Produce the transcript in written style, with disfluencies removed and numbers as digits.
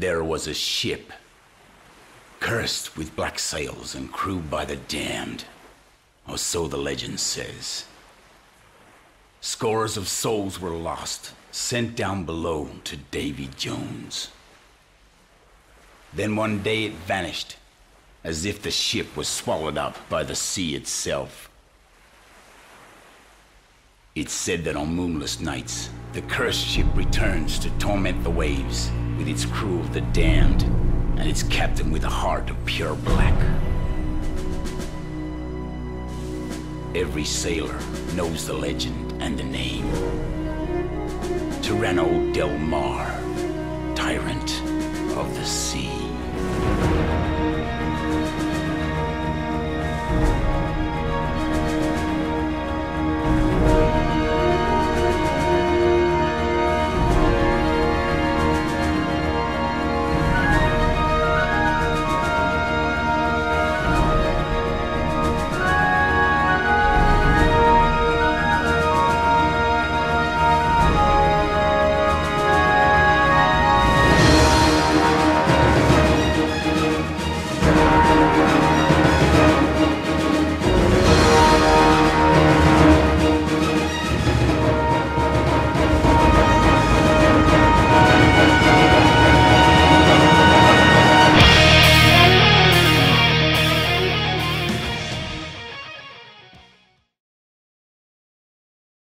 there was a ship, cursed with black sails and crewed by the damned, or so the legend says. Scores of souls were lost, sent down below to Davy Jones. Then one day it vanished, as if the ship was swallowed up by the sea itself. It's said that on moonless nights, the cursed ship returns to torment the waves with its crew of the damned and its captain with a heart of pure black. Every sailor knows the legend and the name. Tyranno Del Mar, tyrant of the sea.